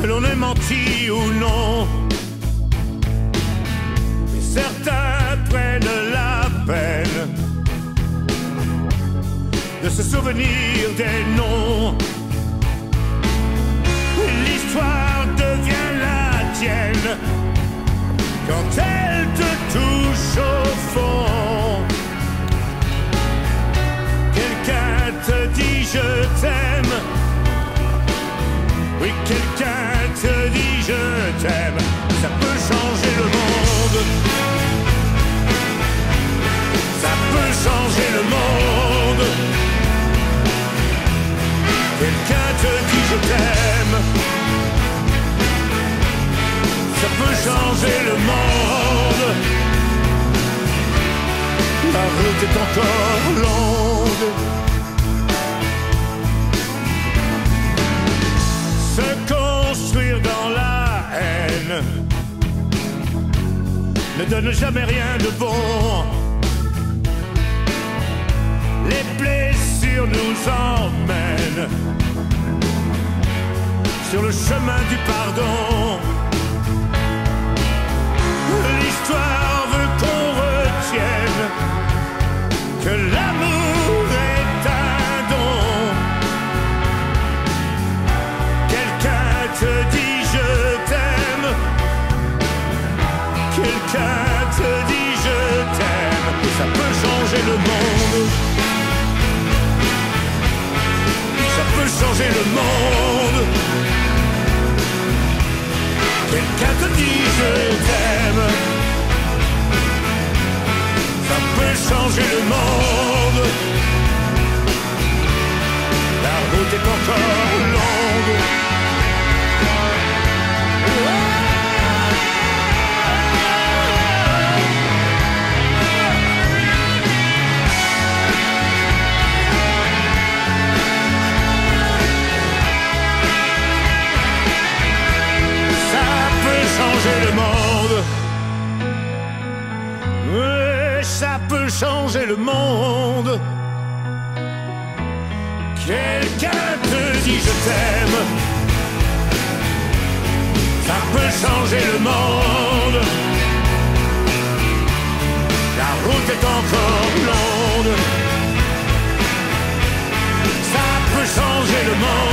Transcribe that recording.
que l'on ait menti ou non. Mais certains prennent la peine de se souvenir des noms. L'histoire devient la tienne quand elle te touche au fond. Quelqu'un te dit je t'aime. Oui, quelqu'un te dit je t'aime. Ça peut changer le monde. Ça peut changer le monde. Quelqu'un te dit je t'aime. Ça peut changer le monde. La route est encore longue. Se construire dans la haine ne donne jamais rien de bon. Les blessures nous emmènent sur le chemin du pardon. L'histoire veut qu'on retienne que l'amour est un don. Quelqu'un te dit je t'aime. Quelqu'un te dit je t'aime. Ça peut changer le monde. Ça peut changer le monde. Quelqu'un te dit je t'aime. Changer le monde. La route est encore longue. Ça peut changer le monde. Ça peut changer le monde. Quelqu'un te dit je t'aime. Ça peut changer le monde. La route est encore longue. Ça peut changer le monde.